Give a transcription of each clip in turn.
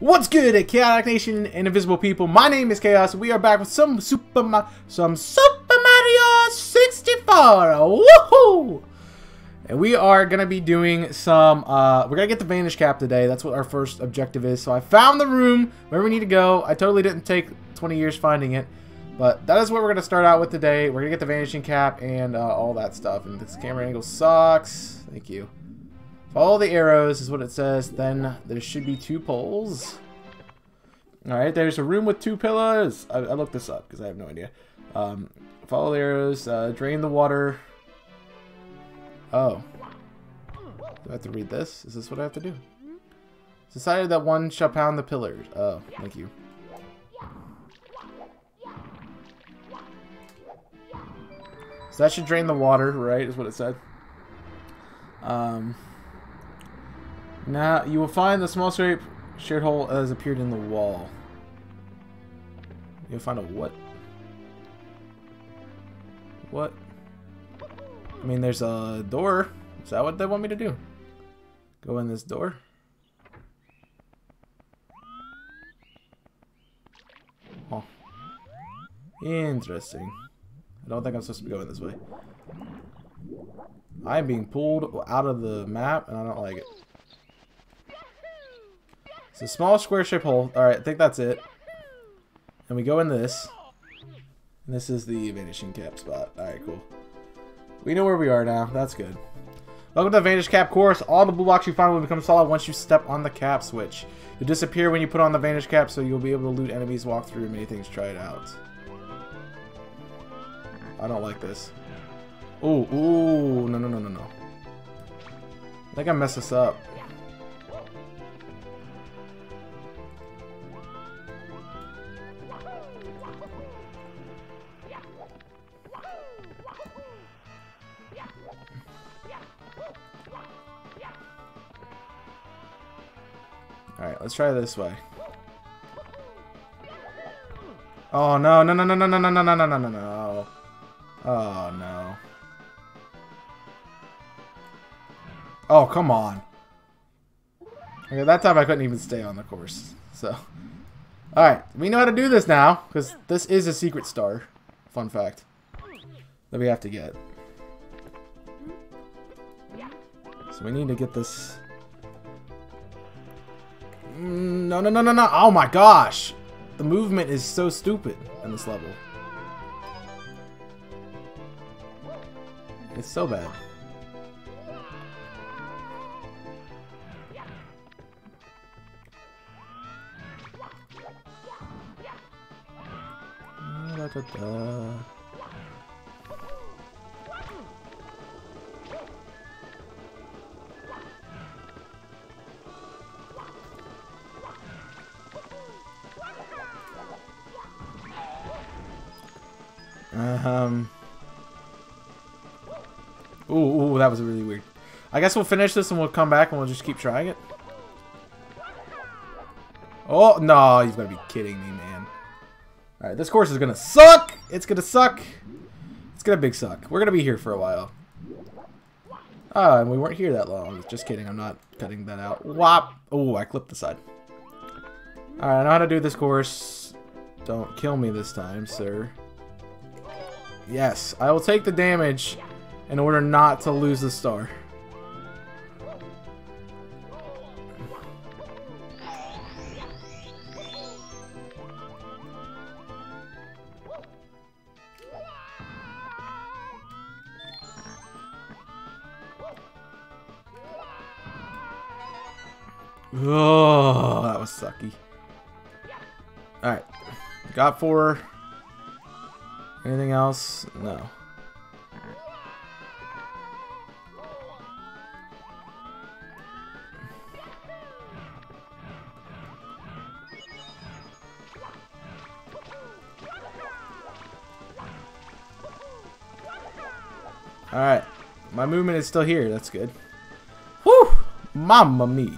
What's good at Chaotic Nation and Invisible People? My name is Chaos and we are back with some Super Mario 64! Woohoo! And we are gonna be doing some we're gonna get the Vanish Cap today. That's what our first objective is. So I found the room where we need to go. I totally didn't take 20 years finding it, but that is what we're gonna start out with today. We're gonna get the Vanishing Cap and all that stuff. And this camera angle sucks. Thank you. Follow the arrows is what it says. Then there should be two poles. Alright, there's a room with two pillars. I looked this up because I have no idea. Follow the arrows, drain the water. Oh. Do I have to read this? Is this what I have to do? It's decided that one shall pound the pillars. Oh, thank you. So that should drain the water, right, is what it said. Now, you will find the small shared hole has appeared in the wall. You'll find a what? What? I mean, there's a door. Is that what they want me to do? Go in this door? Oh. Interesting. I don't think I'm supposed to be going this way. I'm being pulled out of the map, and I don't like it. It's a small square-shaped hole. Alright, I think that's it. And we go in this. And this is the Vanishing Cap spot. Alright, cool. We know where we are now. That's good. Welcome to the Vanish Cap course. All the blue blocks you find will become solid once you step on the cap switch. You'll disappear when you put on the Vanish Cap, so you'll be able to loot enemies, walk through, and many things. Try it out. I don't like this. Ooh, ooh, no, no, no, no, no. I think I messed this up. Alright, let's try this way. Oh no, no, no, no, no, no, no, no, no, no, no, no. Oh no. Oh, come on. Okay, that time I couldn't even stay on the course. So, alright, we know how to do this now, because this is a secret star. Fun fact. That we have to get. So we need to get this. No, no, no, no, no. Oh my gosh. The movement is so stupid in this level. It's so bad. Da, da, da. Ooh, that was really weird. I guess we'll finish this and we'll come back and we'll just keep trying it. Oh, no, you've got to be kidding me, man. Alright, this course is going to suck. It's going to suck. It's going to big suck. We're going to be here for a while. Oh, and we weren't here that long. Just kidding, I'm not cutting that out. Wop. Oh, I clipped the side. Alright, I know how to do this course. Don't kill me this time, sir. Yes, I will take the damage in order not to lose the star. Oh, that was sucky. Alright, got four. Anything else? No. Alright. My movement is still here. That's good. Whew! Mamma mia.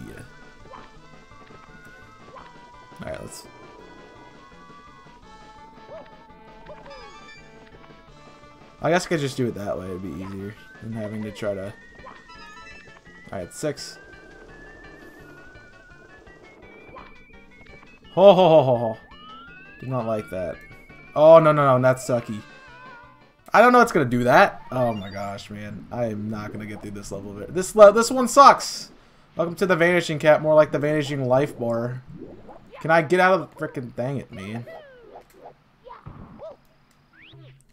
Alright, let's... I guess I could just do it that way. It'd be easier than having to try to... Alright, six. Ho ho ho ho ho. Did not like that. Oh, no, no, no, not sucky. I don't know what's going to do that. Oh my gosh, man. I am not going to get through this level. This one sucks. Welcome to the Vanishing Cat, more like the Vanishing Life Bar. Can I get out of the frickin' dang it, man.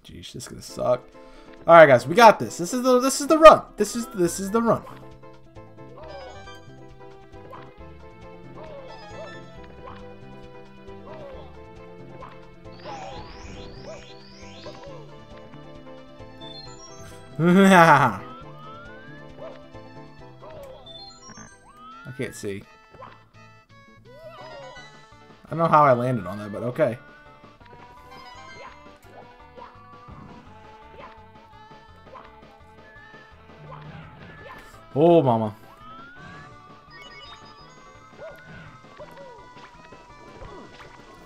Jeez, this is going to suck. All right, guys, we got this. This is the run. This is the run. I can't see. I don't know how I landed on that, but okay. Oh, mama.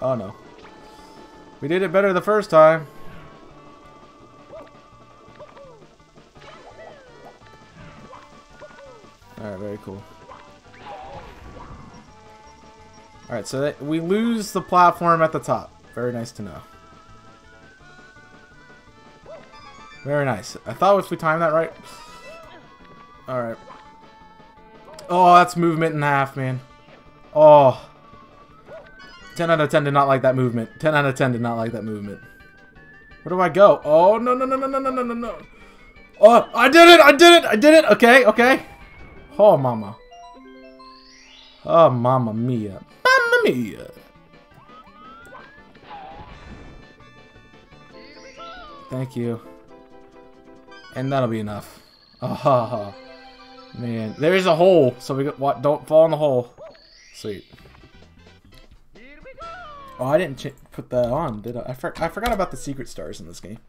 Oh, no. We did it better the first time. Alright, very cool. Alright, so that we lose the platform at the top. Very nice to know. Very nice. I thought if we timed that right. Alright. Oh, that's movement in half, man. Oh. 10 out of 10 did not like that movement. 10 out of 10 did not like that movement. Where do I go? Oh, no, no, no, no, no, no, no, no. Oh, I did it! I did it! I did it! Okay, okay. Oh, mama. Oh, mama mia. Mama mia. Thank you. And that'll be enough. Oh, man. There is a hole, so we got, don't fall in the hole. Sweet. Oh, I didn't put that on, did I? I forgot about the secret stars in this game.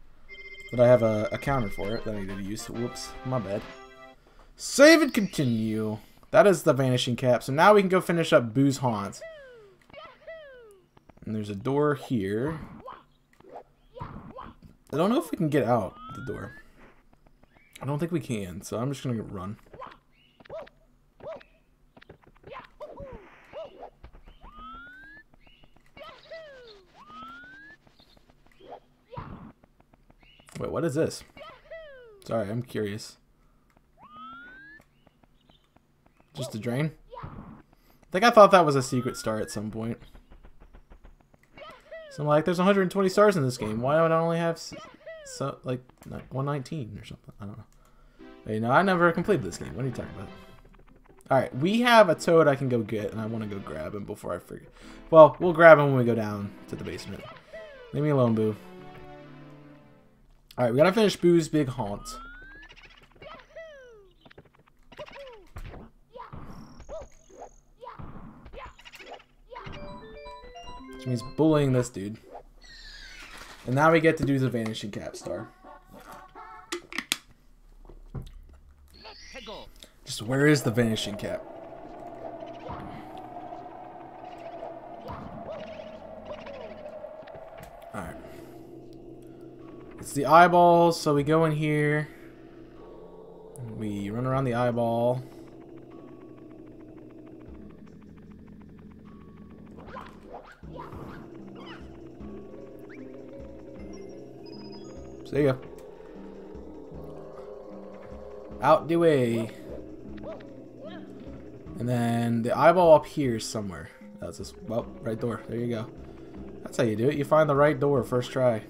But I have a counter for it that I need to use. Whoops, my bad. Save and continue. That is the Vanishing Cap. So now we can go finish up Boo's Haunt. And there's a door here. I don't know if we can get out the door. I don't think we can, so I'm just going to run. Wait, what is this? Sorry, I'm curious. Just a drain? I think I thought that was a secret star at some point. So I'm like, there's 120 stars in this game. Why would I only have so like 119 or something? I don't know. Hey, no, I never completed this game. What are you talking about? Alright, we have a toad I can go get, and I want to go grab him before I forget. Well, we'll grab him when we go down to the basement. Leave me alone, Boo. Alright, we gotta finish Boo's big haunt. Which means bullying this dude. And now we get to do the Vanishing Cap Star. Just where is the Vanishing Cap? Alright. It's the eyeballs, so we go in here. We run around the eyeball. See ya. Out the way. And then the eyeball up here somewhere. That's this. Well, right door. There you go. That's how you do it. You find the right door first try.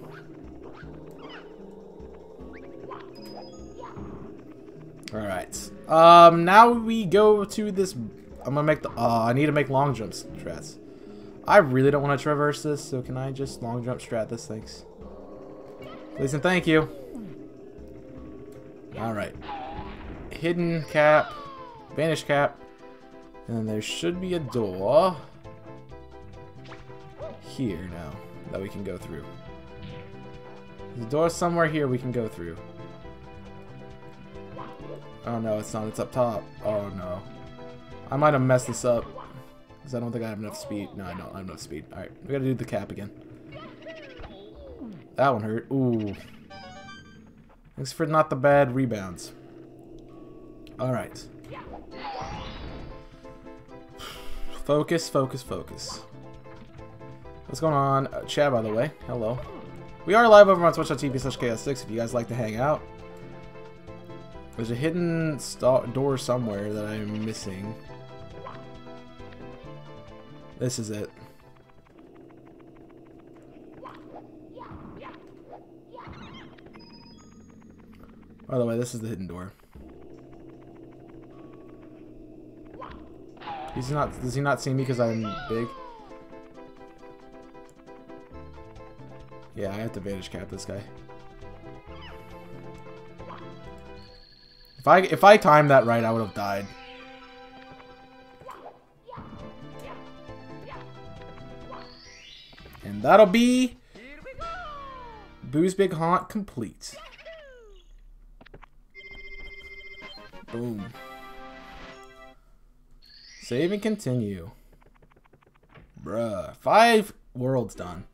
Alright. Now we go to this. I'm gonna make the. Oh, I need to make long jump strats. I really don't want to traverse this, so can I just long jump strat this? Thanks. Listen, thank you. Alright. Hidden cap. Vanish cap. And then there should be a door here now that we can go through. There's a door somewhere here we can go through. Oh no, it's not. It's up top. Oh no. I might have messed this up. Because I don't think I have enough speed. No, I don't have enough speed. Alright, we gotta do the cap again. That one hurt. Ooh. Thanks for not the bad rebounds. Alright. Focus, focus, focus. What's going on? Chad, by the way. Hello. We are live over on twitch.tv/chaos6 if you guys like to hang out. There's a hidden door somewhere that I'm missing. This is it. By the way, this is the hidden door. He's not. Does he not see me because I'm big? Yeah, I have to bandage cap this guy. If I timed that right, I would have died. And that'll be Boo's Big Haunt complete. Boom. Save and continue. Bruh. 5 worlds done.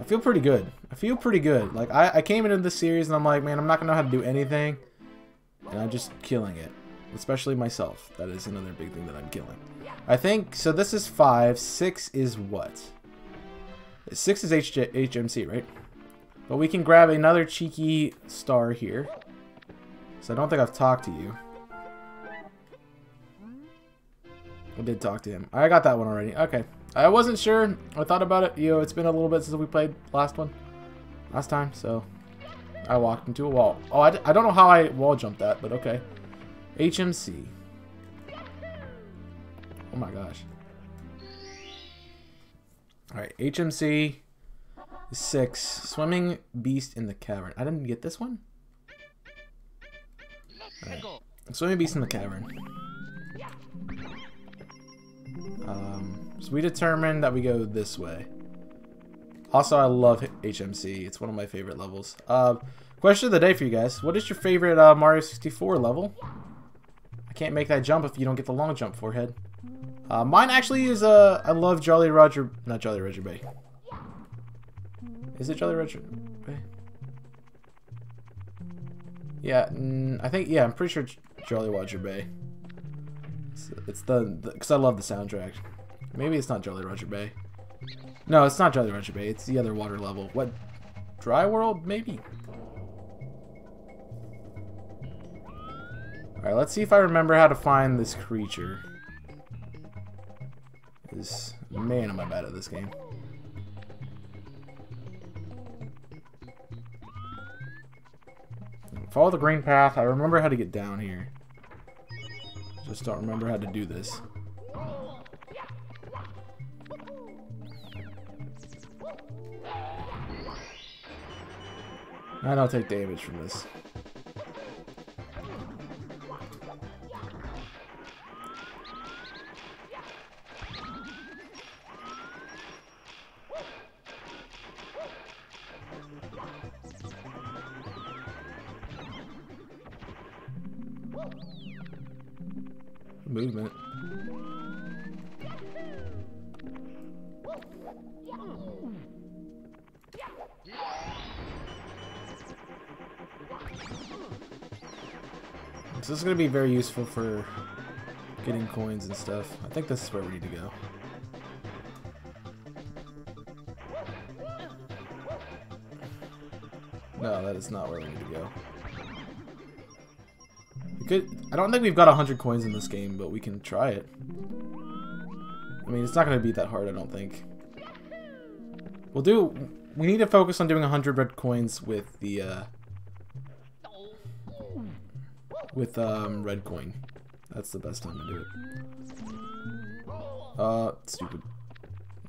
I feel pretty good. I feel pretty good. Like, I came into this series and I'm like, man, I'm not going to know how to do anything. And I'm just killing it. Especially myself. That is another big thing that I'm killing. I think, so this is 5. 6 is what? 6 is HMC, right? But we can grab another cheeky star here. So I don't think I've talked to you. I did talk to him. I got that one already. Okay. I wasn't sure. I thought about it. You know, it's been a little bit since we played last time, so I walked into a wall. Oh, I don't know how I wall jumped that, but okay. HMC. Oh my gosh. Alright, HMC 6. Swimming Beast in the Cavern. I didn't get this one? Alright. Swimming Beast in the Cavern. So we determined that we go this way. Also, I love HMC. It's one of my favorite levels. Question of the day for you guys. What is your favorite Mario 64 level? I can't make that jump if you don't get the long jump forehead. Mine actually is, I love Jolly Roger... Not Jolly Roger Bay. Is it Jolly Roger Bay? Yeah, I think... Yeah, I'm pretty sure it's Jolly Roger Bay. It's the... Because I love the soundtrack. Maybe it's not Jolly Roger Bay. No, it's not Jolly Roger Bay. It's the other water level. What? Dry World? Maybe. Alright, let's see if I remember how to find this creature. Man, am I bad at this game. Follow the green path. I remember how to get down here. Just don't remember how to do this. I don't take damage from this. Movement. So this is going to be very useful for getting coins and stuff. I think this is where we need to go. No, that is not where we need to go. We could, I don't think we've got 100 coins in this game, but we can try it. I mean, it's not going to be that hard, I don't think. We need to focus on doing 100 red coins with the, red coin. That's the best time to do it. Stupid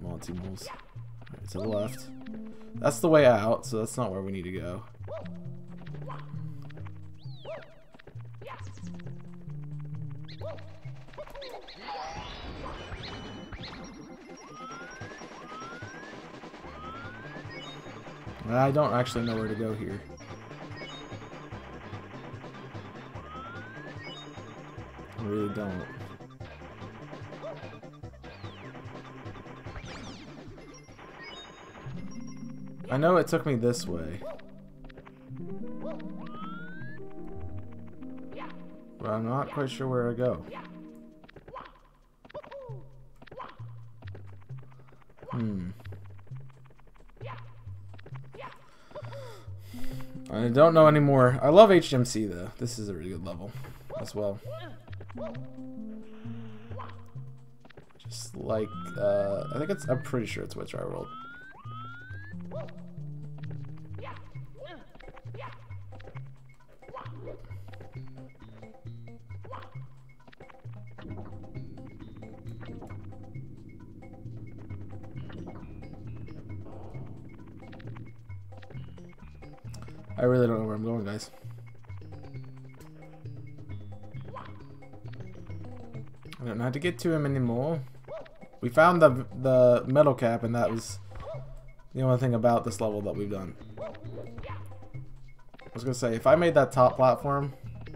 Monty Moles. Alright, to the left. That's the way out, so that's not where we need to go. I don't actually know where to go here. I really don't. I know it took me this way. But I'm not quite sure where I go. I don't know anymore. I love HMC though. This is a really good level as well. Just like, I think it's, I'm pretty sure it's Witch I rolled. I really don't know where I'm going, guys. I don't know how to get to him anymore. We found the metal cap, and that was the only thing about this level that we've done. I was gonna say, if I made that top platform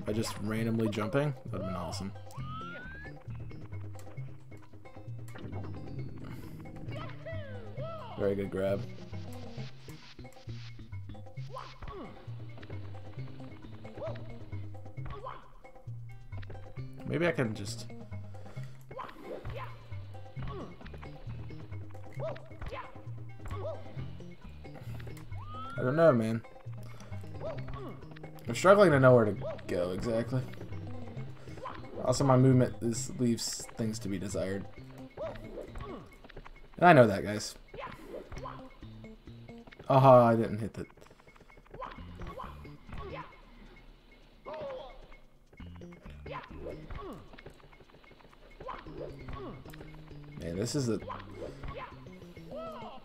by just randomly jumping, that would have been awesome. Very good grab. Maybe I can just... I don't know, man. I'm struggling to know where to go exactly. Also, my movement is, leaves things to be desired. And I know that, guys. Aha, I didn't hit that. Man, this is a...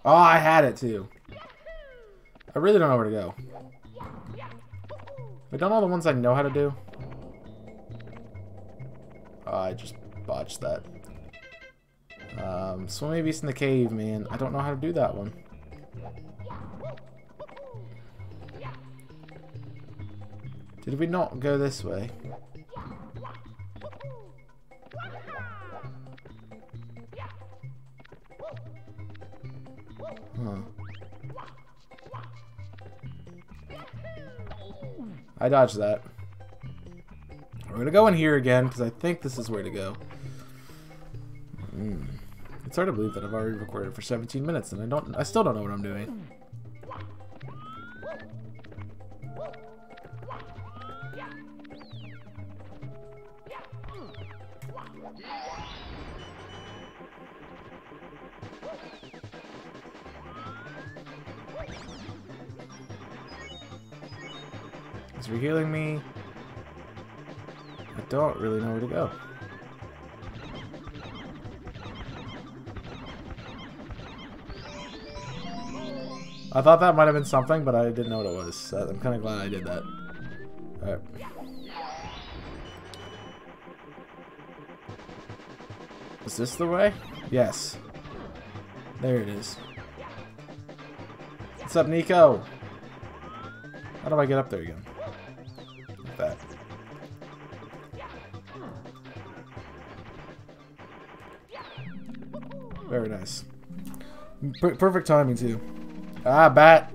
Oh, I had it too. I really don't know where to go. I don't know the ones I know how to do. Oh, I just botched that. Swimming beast in the cave, man. I don't know how to do that one. Did we not go this way? Huh. I dodged that. We're gonna go in here again because I think this is where to go. It's hard to believe that I've already recorded for 17 minutes and I still don't know what I'm doing. It's re-healing me. I don't really know where to go. I thought that might have been something, but I didn't know what it was. So I'm kind of glad I did that. Alright. Is this the way? Yes. There it is. What's up, Nico? How do I get up there again? That. Very nice. Perfect timing too. Ah, bat,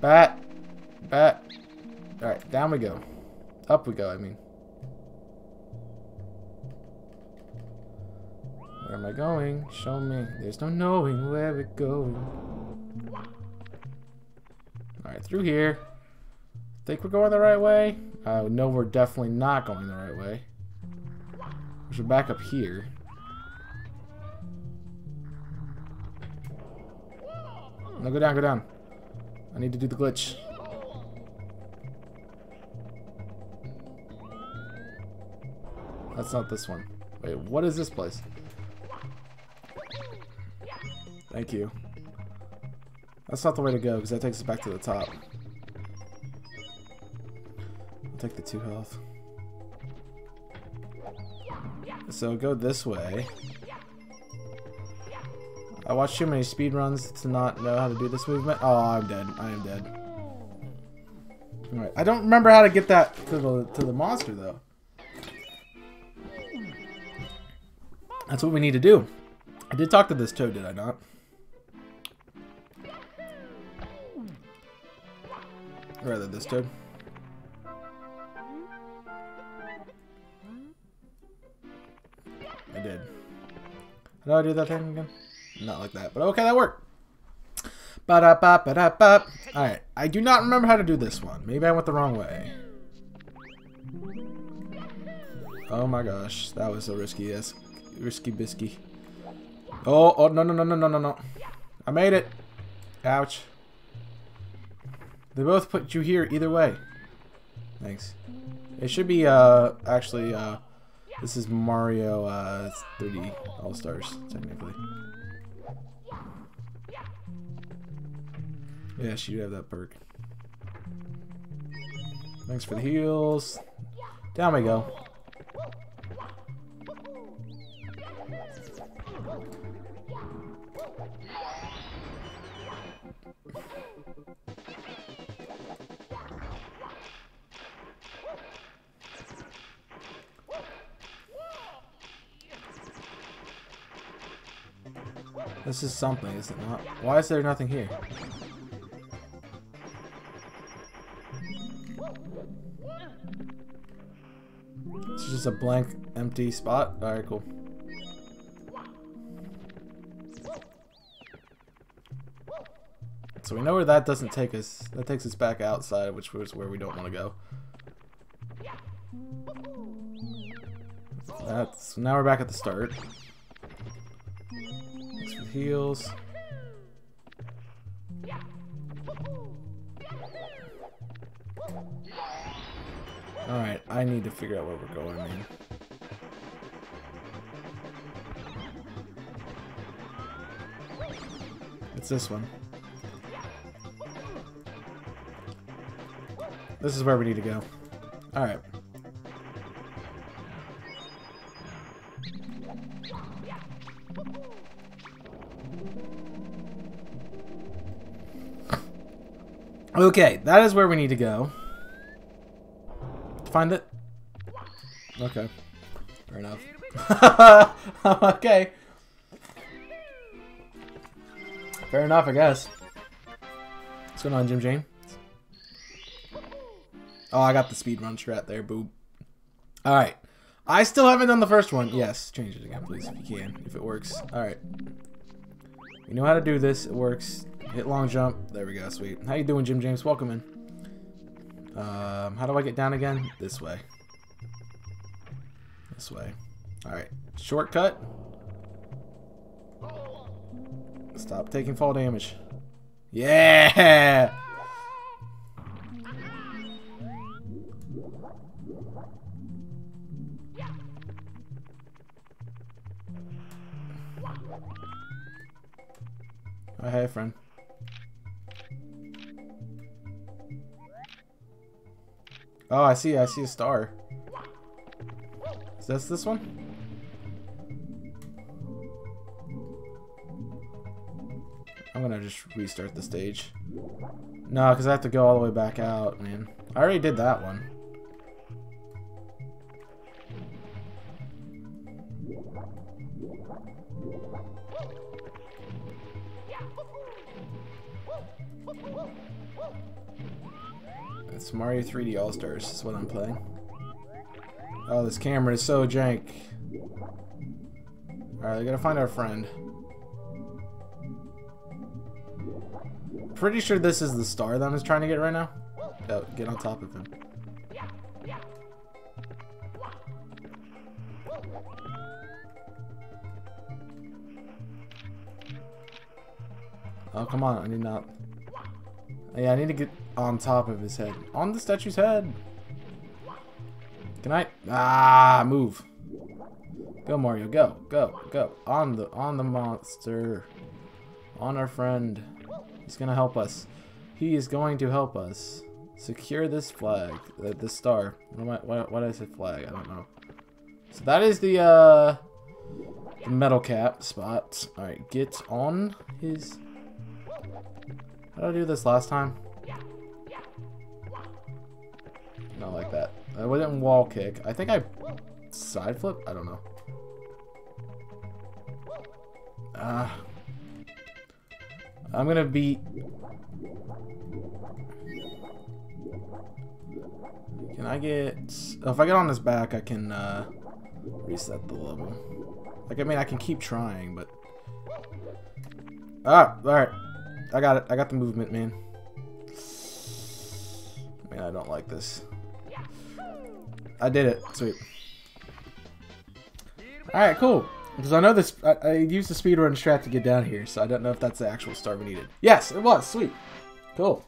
bat, bat. All right, down we go. Up we go. I mean, where am I going? Show me. There's no knowing where we're going. All right, through here. Think we're going the right way? No, we're definitely not going the right way. We should back up here. No, go down, go down. I need to do the glitch. That's not this one. Wait, what is this place? Thank you. That's not the way to go, because that takes us back to the top. Take the 2 health. So go this way. I watched too many speedruns to not know how to do this movement. Oh, I'm dead. I am dead. Alright, I don't remember how to get that to the monster though. That's what we need to do. I did talk to this toad, did I not? Or rather this toad. I did. How do I do that thing again? Not like that, but okay, that worked. Ba-da-ba-ba-da-ba. Alright, I do not remember how to do this one. Maybe I went the wrong way. Oh my gosh, that was so risky, yes. Risky bisky. Oh, oh, no, no, no, no, no, no, no. I made it. Ouch. They both put you here either way. Thanks. It should be, actually, this is Mario 3D All-Stars, technically. Yeah, she do have that perk. Thanks for the heals. Down we go. This is something, is it not? Why is there nothing here? It's just a blank, empty spot? Alright, cool. So we know where that doesn't take us. That takes us back outside, which was where we don't want to go. That's, now we're back at the start. Thanks for the heals. Alright, I need to figure out where we're going, man. It's this one. This is where we need to go. Alright. Okay, that is where we need to go. Find it? Okay. Fair enough. Okay. Fair enough, I guess. What's going on, Jim Jane? Oh, I got the speedrun strat there, boob. Alright. I still haven't done the first one. Yes, change it again, please, if you can, if it works. Alright. We know how to do this, it works. Hit long jump. There we go, sweet. How you doing, Jim James? Welcome in. How do I get down again? This way. This way. Alright. Shortcut. Stop taking fall damage. Yeah! Oh, hey, friend. Oh, I see a star. Is this one? I'm gonna just restart the stage. No, because I have to go all the way back out, man. I already did that one. It's Mario 3D All-Stars, is what I'm playing. Oh, this camera is so jank. Alright, we gotta find our friend. Pretty sure this is the star that I'm just trying to get right now. Oh, get on top of him. Oh, come on, I need not. Yeah, I need to get on top of his head. On the statue's head! Can I? Ah, move. Go, Mario, go, go, go. On the monster. On our friend. He's gonna help us. He is going to help us. Secure this flag. The star. Why did I say flag? I don't know. So that is the metal cap spot. Alright, get on his... How did I do this last time? Not like that. I wouldn't wall kick. I think I side flip? I don't know. I'm gonna be... Can I get... Oh, if I get on his back, I can reset the level. Like, I mean, I can keep trying, but Ah, alright. I got it. I got the movement, man. Man, I don't like this. I did it. Sweet. Alright, cool. Because I know this... I used the speedrun strat to get down here, so I don't know if that's the actual star we needed. Yes, it was. Sweet. Cool.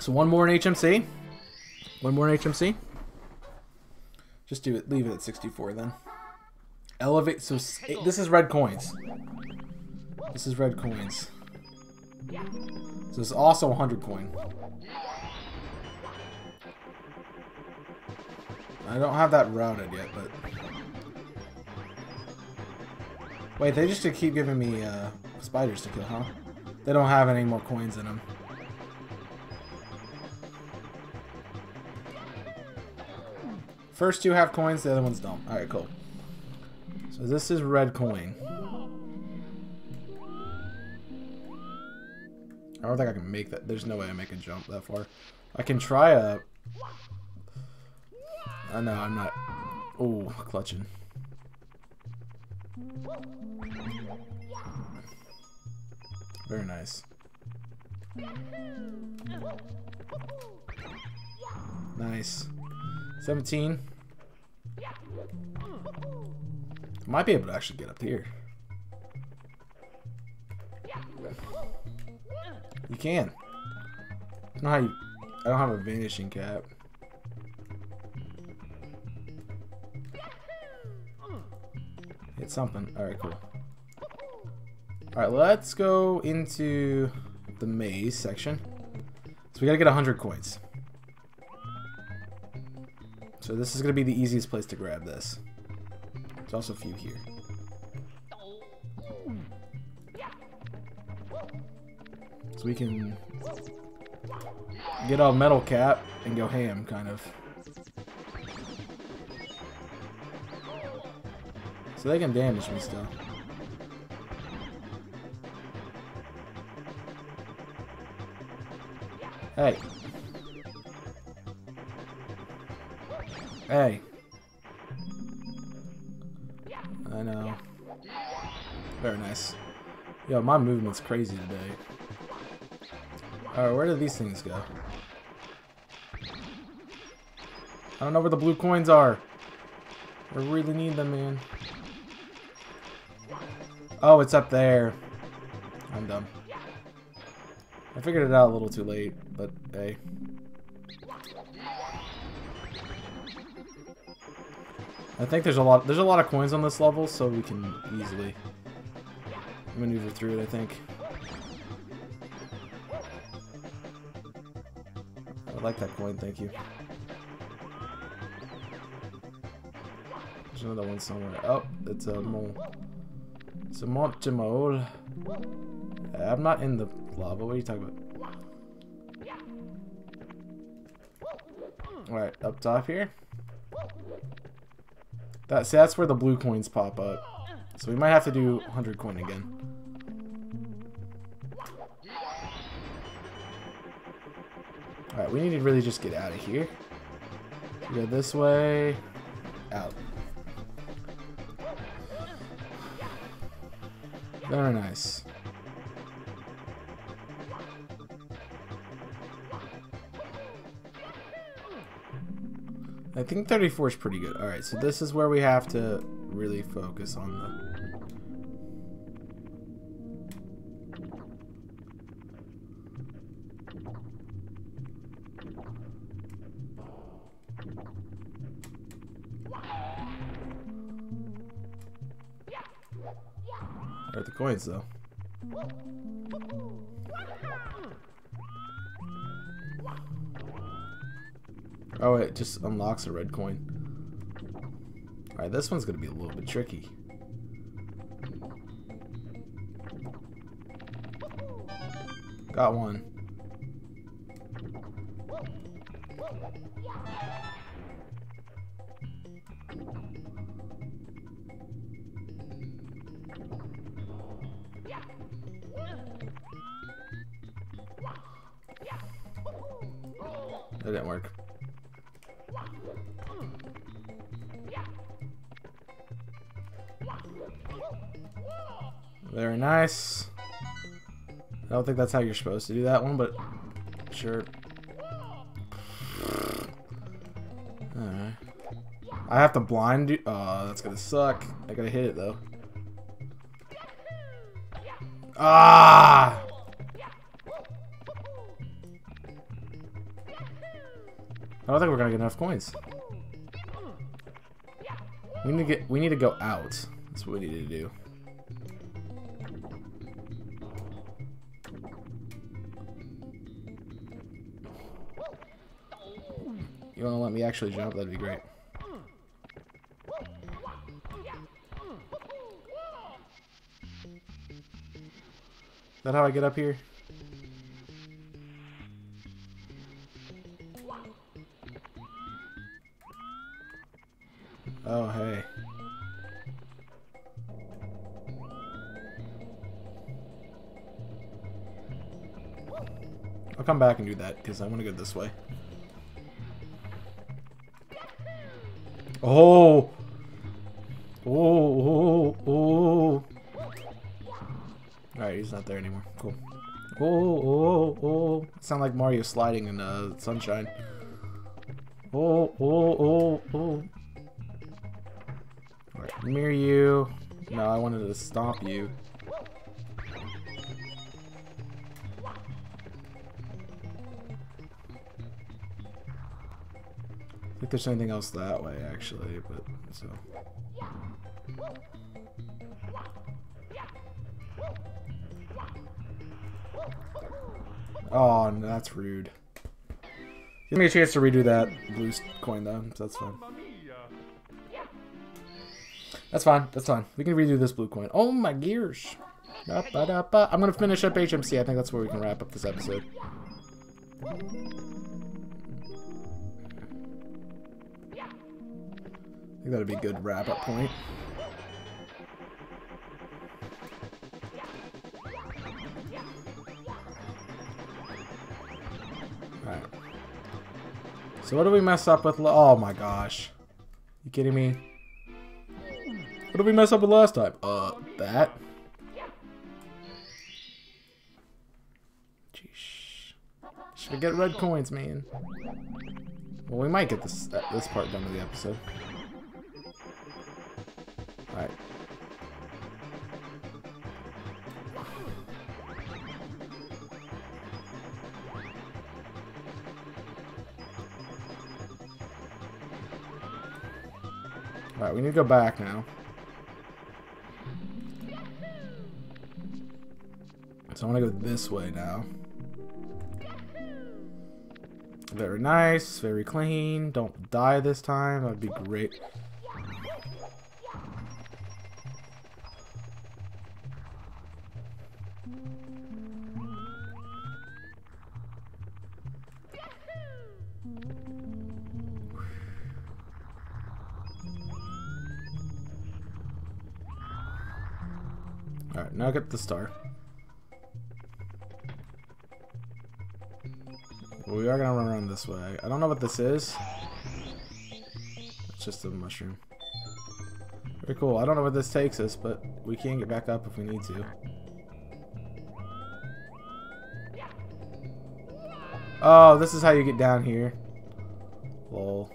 So one more in HMC. One more in HMC. Just do it. Leave it at 64 then. Elevate. So this is red coins. This is red coins. So it's also 100 coin. I don't have that routed yet, but... Wait, they just keep giving me spiders to kill, huh? They don't have any more coins in them. First two have coins, the other ones don't. Alright, cool. So this is red coin. I don't think I can make that. There's no way I make a jump that far. I can try a... I know, I'm not. Oh, clutching. Very nice. Nice. 17. Might be able to actually get up here. You can. I don't know how you. I don't have a vanishing cap. It's something. Alright, cool. Alright, let's go into the maze section. So we gotta get 100 coins. So this is gonna be the easiest place to grab this. There's also a few here. So we can get all metal cap and go ham, kind of. So they can damage me still. Hey. Hey. I know. Very nice. Yo, my movement's crazy today. Alright, where do these things go? I don't know where the blue coins are. I really need them, man. Oh, it's up there. I'm dumb. I figured it out a little too late, but hey. I think there's a lot of coins on this level, so we can easily maneuver through it, I think. I like that coin, thank you. There's another one somewhere. Oh, it's a mole. It's a Monty Mole. I'm not in the lava. What are you talking about? Alright, up top here. That's where the blue coins pop up. So we might have to do 100 coin again. Alright, we need to really just get out of here. Go this way. Out. Very nice. I think 34 is pretty good. Alright, so this is where we have to really focus on the coins, though. Oh, it just unlocks a red coin. Alright, this one's gonna be a little bit tricky. Got one. That didn't work. Very nice. I don't think that's how you're supposed to do that one, but sure. Alright. I have to blind you. Oh, that's gonna suck. I gotta hit it though. Ah! I don't think we're gonna get enough coins. We need to go out. That's what we need to do. You wanna let me actually jump? That'd be great. Is that how I get up here? Oh, hey. I'll come back and do that, because I want to go this way. Oh! Oh! Oh! Oh! Alright, he's not there anymore. Cool. Oh, oh, oh. Sound like Mario sliding in the sunshine. Oh, oh, oh, oh. Alright, come here, you. No, I wanted to stomp you. I think there's anything else that way, actually, but so. Oh, no, that's rude. Give me a chance to redo that blue coin, though, so that's fine. That's fine, that's fine. We can redo this blue coin. Oh, my gears. Da, ba, da, ba. I'm going to finish up HMC. I think that's where we can wrap up this episode. I think that'd be a good wrap-up point. So what do we mess up with? Oh my gosh. You kidding me? What did we mess up with last time? That? Jeez. Should I get red coins, man? Well, we might get this part done of the episode. Alright. Alright, we need to go back now. So I'm gonna go this way now. Very nice, very clean. Don't die this time, that'd be great. Alright, now get the star. We are gonna run around this way. I don't know what this is. It's just a mushroom. Very cool. I don't know where this takes us, but we can get back up if we need to. Oh, this is how you get down here. Lol.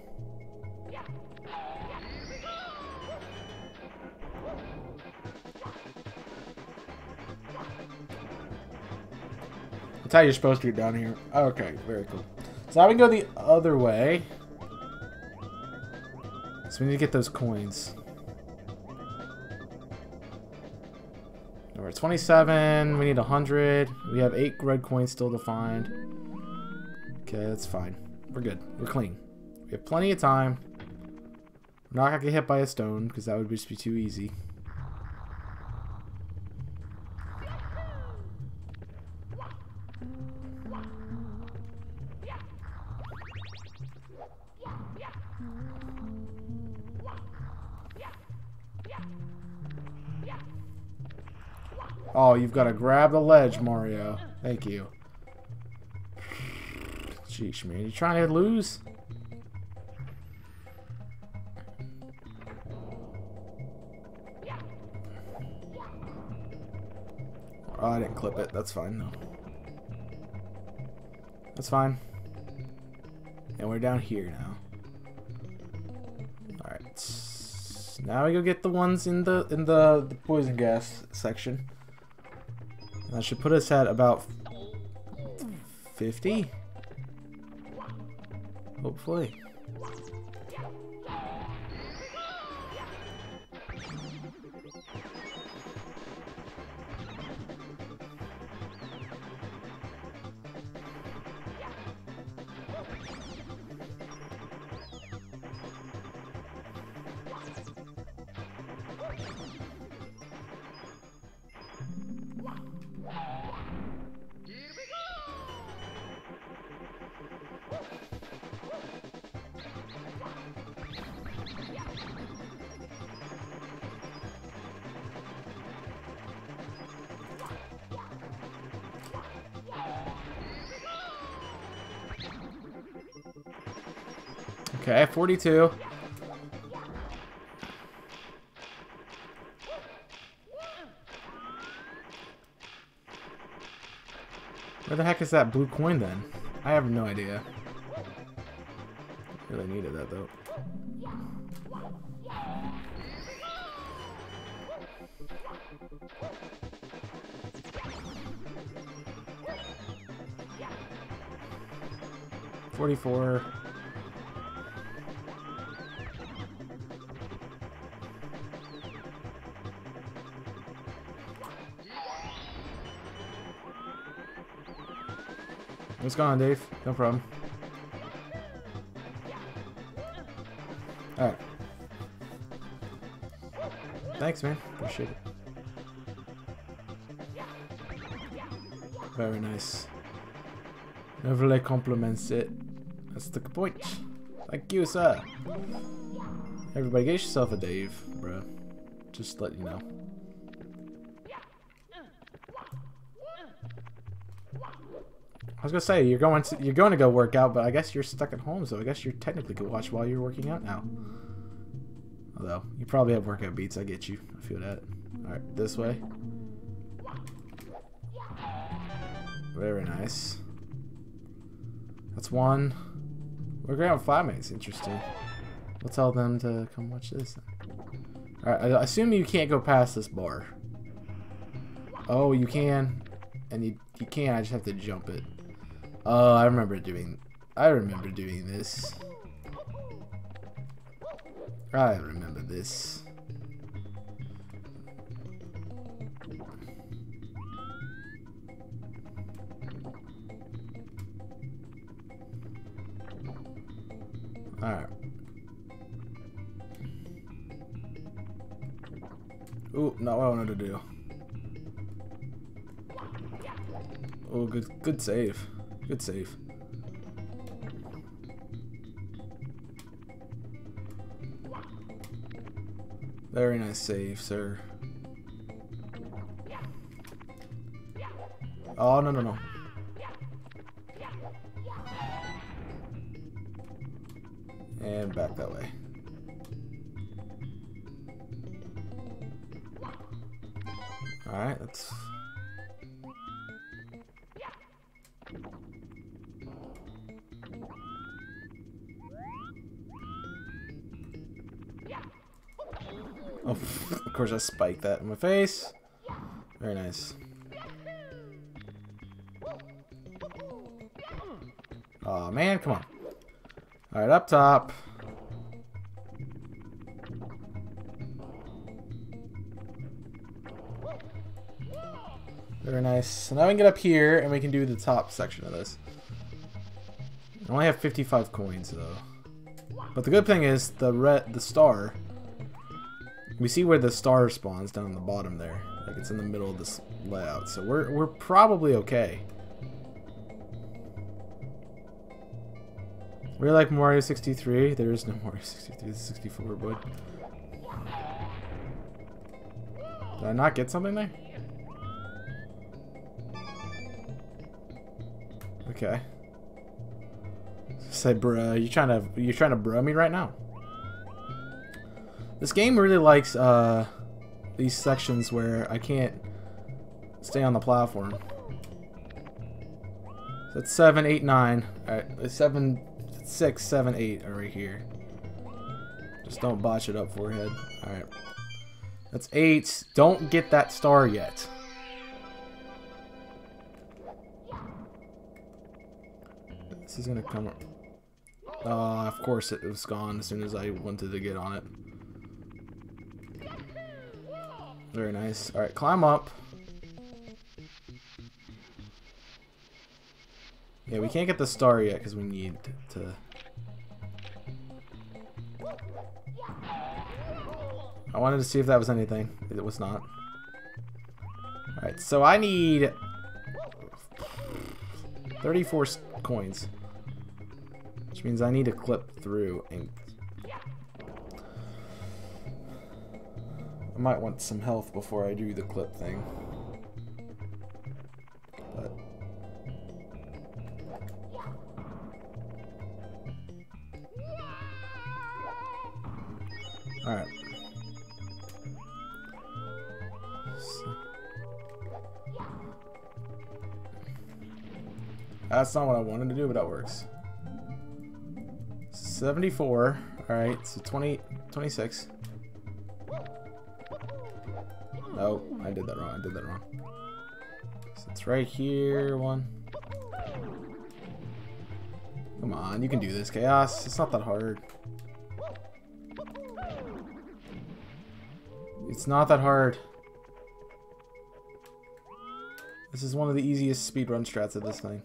That's how you're supposed to get down here. Okay, very cool. So now we can go the other way. So we need to get those coins. We're at 27. We need 100. We have 8 red coins still to find. Okay, that's fine. We're good. We're clean. We have plenty of time. We're not gonna get hit by a stone because that would just be too easy. Oh, you've got to grab the ledge, Mario. Thank you. Jeez, man. You trying to lose? Oh, I didn't clip it. That's fine. That's fine. And we're down here now. Alright. Now we go get the ones in the poison gas section. That should put us at about 50? Hopefully. Okay, 42. Where the heck is that blue coin then? I have no idea. Really needed that though. $44. It's gone, Dave. No problem. Alright. Thanks, man. Appreciate it. Very nice. Overlay compliments it. That's the point. Thank you, sir. Everybody, get yourself a Dave, bro. Just let you know. I was gonna say you're going to go work out, but I guess you're stuck at home, so I guess you technically could watch while you're working out now. Although you probably have workout beats, I get you. I feel that. All right, this way. Very nice. That's one. We're going out with flatmates. Interesting. We'll tell them to come watch this. All right. I assume you can't go past this bar. Oh, you can, and you can. I just have to jump it. Oh, I remember doing this. I remember this. All right. Ooh, not what I wanted to do. Oh, good save. Good save. Very nice save, sir. Oh, no. And back that way. Alright, let's... Oh, of course I spiked that in my face. Very nice. Aw, man, come on. Alright, up top. Very nice. So now we can get up here and we can do the top section of this. I only have 55 coins though. But the good thing is the star. We see where the star spawns down on the bottom there. Like it's in the middle of this layout. So we're probably okay. We're like Mario 63. There is no Mario 63. This is 64, bud. Did I not get something there? Okay. Say, bruh, you're trying to bruh me right now. This game really likes these sections where I can't Stay on the platform. That's 7, 8, 9. Alright, 7, 6, 7, 8 are right here. Just don't botch it up, forehead. Alright. That's 8. Don't get that star yet. This is gonna come up. Of course it was gone as soon as I wanted to get on it. Very nice. Alright, climb up. Yeah, we can't get the star yet because we need to... I wanted to see if that was anything. It was not. Alright, so I need... 34 coins. Which means I need to clip through and... I might want some health before I do the clip thing. But... Alright. That's not what I wanted to do, but that works. 74. Alright, so 20, 26. Oh, I did that wrong. So it's right here. 1. Come on, you can do this, Chaos. It's not that hard. It's not that hard. This is one of the easiest speedrun strats of this thing.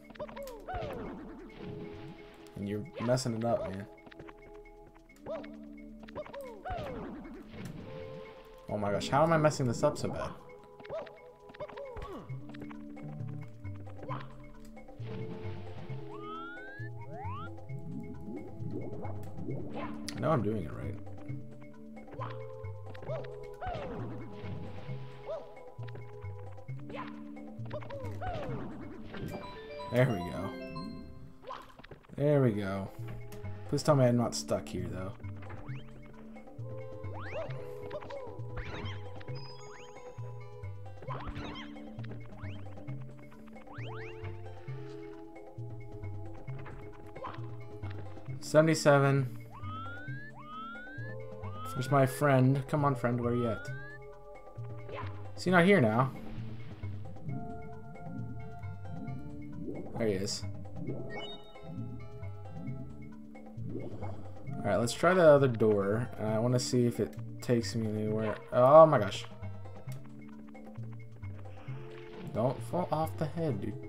And you're messing it up, man. Oh my gosh, how am I messing this up so bad? I know I'm doing it right. There we go. Please tell me I'm not stuck here, though. $77. Where's my friend? Come on, friend, where are you at? Is he not here now? There he is. Alright, let's try the other door. I want to see if it takes me anywhere. Oh my gosh. Don't fall off the head, dude.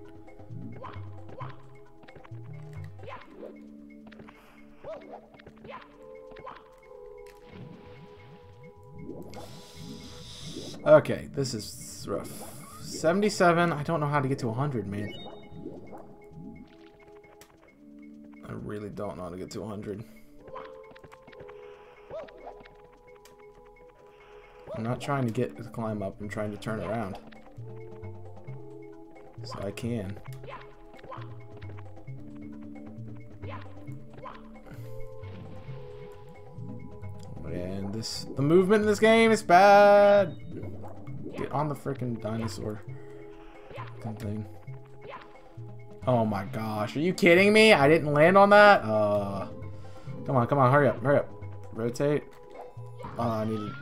Okay, this is rough. 77. I don't know how to get to 100, man. I really don't know how to get to 100. I'm not trying to get the climb up, I'm trying to turn around. So I can. And this, the movement in this game is bad! Get on the frickin' dinosaur thing. Oh my gosh, are you kidding me? I didn't land on that? Come on, hurry up, Rotate. I need to...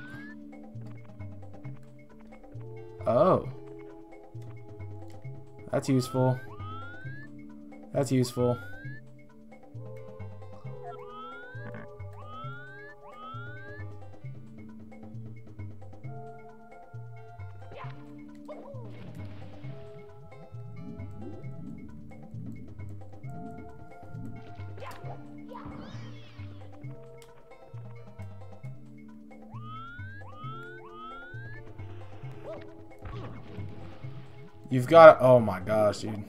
Oh. That's useful. You've got to, oh my gosh, dude.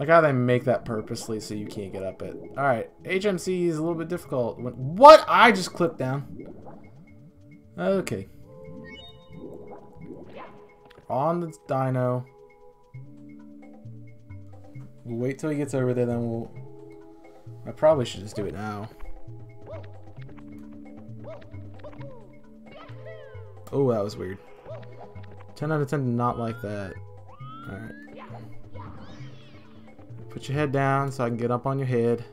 Like how they make that purposely so you can't get up it. Alright, HMC is a little bit difficult. What? I just clipped down. Okay. On the dino. We'll wait till he gets over there, then we'll... I probably should just do it now. Oh, that was weird. 10 out of 10 did not like that. Alright. Put your head down so I can get up on your head.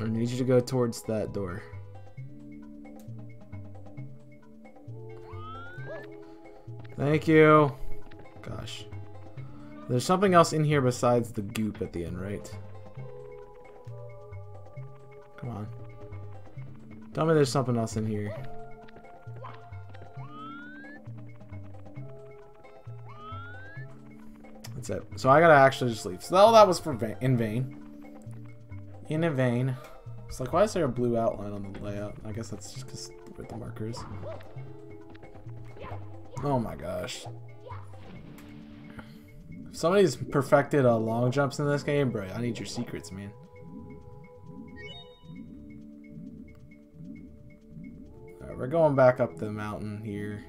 I need you to go towards that door. Thank you. Gosh. There's something else in here besides the goop at the end, right? Come on. Tell me there's something else in here. That's it. So I gotta actually just leave. So all that was for in vain. It's like, why is there a blue outline on the layout? I guess that's just because with the markers. Oh my gosh. If somebody's perfected long jumps in this game, bro, I need your secrets, man. Alright, we're going back up the mountain here.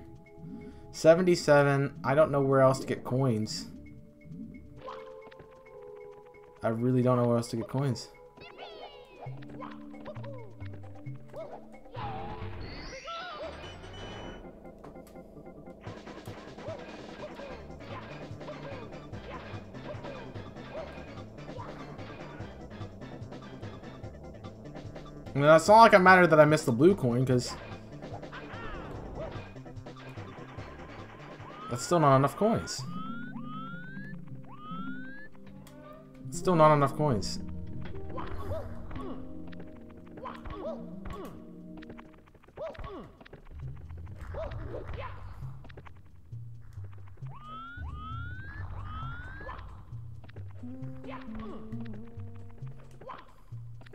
77. I don't know where else to get coins. I really don't know where else to get coins. Now, it's not like it mattered that I missed the blue coin, because that's still not enough coins. It's still not enough coins.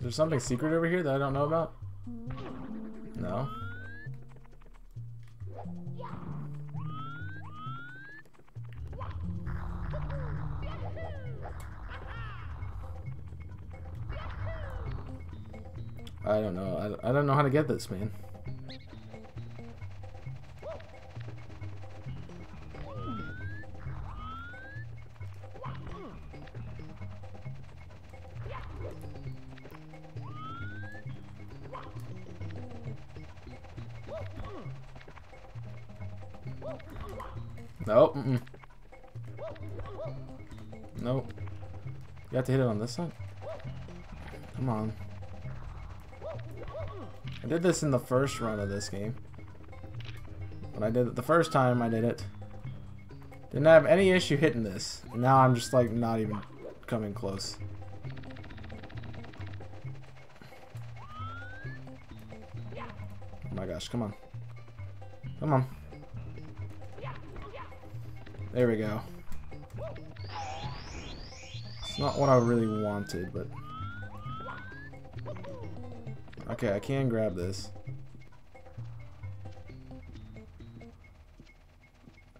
There's something secret over here that I don't know about? No. I don't know. I don't know how to get this, man. Nope. Mm-mm. Nope. You have to hit it on this side? Come on. I did this in the first run of this game. When I did it the first time, I did it. Didn't have any issue hitting this. And now I'm just like not even coming close. Oh my gosh, come on. Come on. There we go. It's not what I really wanted, but... Okay, I can grab this.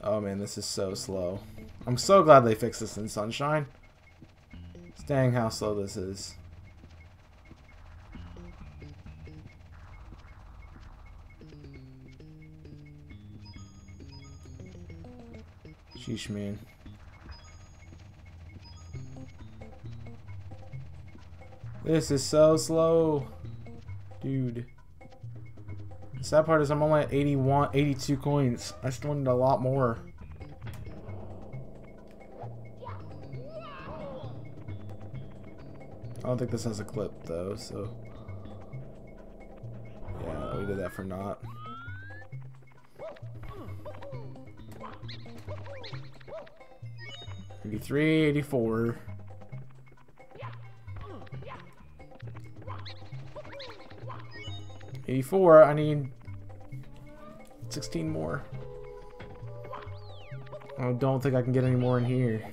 Oh man, this is so slow. I'm so glad they fixed this in Sunshine. It's dang how slow this is. Sheesh, man. This is so slow. Dude. The sad part is I'm only at 82 coins. I still need a lot more. I don't think this has a clip, though, so... Yeah, we did that for naught. $83, $84. $84, I need 16 more. I don't think I can get any more in here.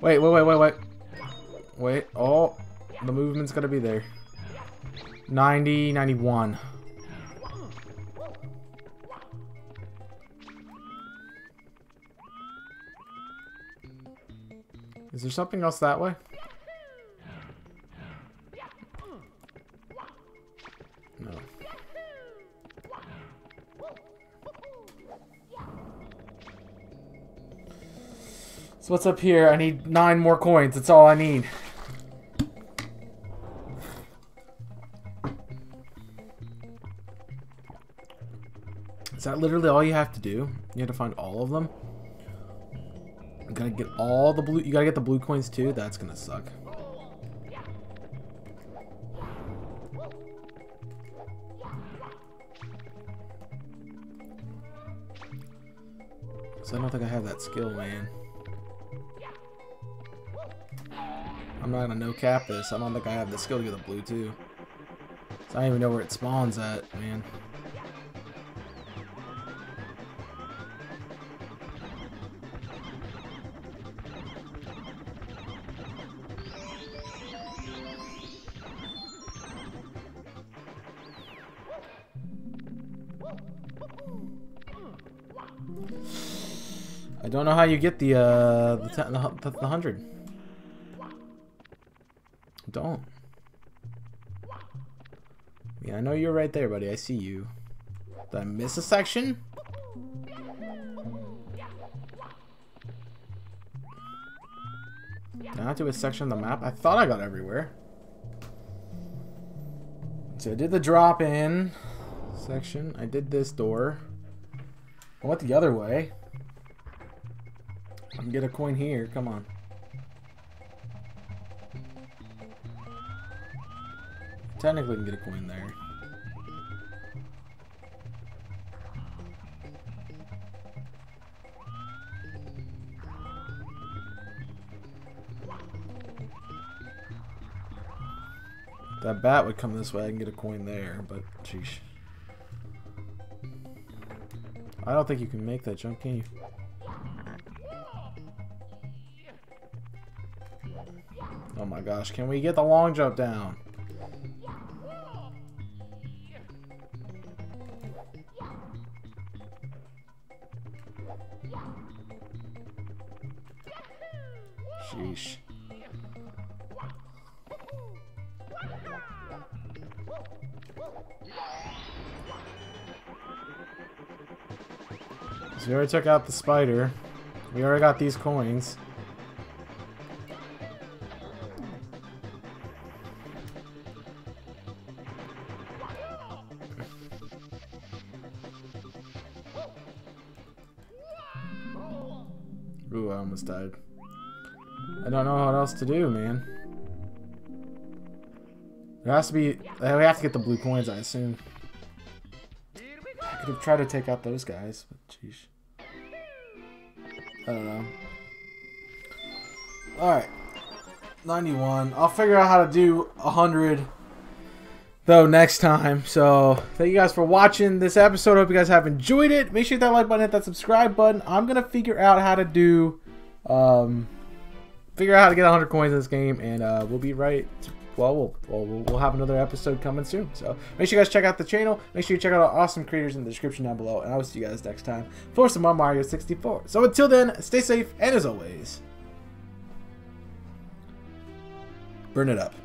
Wait, oh, the movement's gotta be there. 90, 91. Is there something else that way? No. So what's up here? I need 9 more coins. That's all I need. Is that literally all you have to do? You have to find all of them? You gotta get all the blue... You gotta get the blue coins too? That's gonna suck. So I don't think I have that skill, man. I'm not gonna no-cap this. I don't think I have the skill to get the blue too. So I don't even know where it spawns at, man. I don't know how you get the 100. Don't. Yeah, I know you're right there, buddy. I see you. Did I miss a section? Did I not do a section of the map? I thought I got everywhere. So I did the drop-in section. I did this door. I went the other way. I can get a coin here. Come on. Technically, I can get a coin there. If that bat would come this way, I can get a coin there, but sheesh. I don't think you can make that jump, can you? Oh my gosh, can we get the long jump down? Sheesh. So we already took out the spider. We already got these coins. Ooh, I almost died. I don't know what else to do, man. There has to be... We have to get the blue coins, I assume. I could have tried to take out those guys, but jeez. I don't know. Alright. 91. I'll figure out how to do 100 though next time. So thank you guys for watching this episode. Hope you guys have enjoyed it. Make sure you hit that like button, hit that subscribe button. I'm gonna figure out how to do figure out how to get 100 coins in this game, and we'll be right we'll have another episode coming soon. So make sure you guys check out the channel. Make sure you check out our awesome creators in the description down below, and I will see you guys next time for some more Mario 64. So until then, stay safe, and as always, burn it up.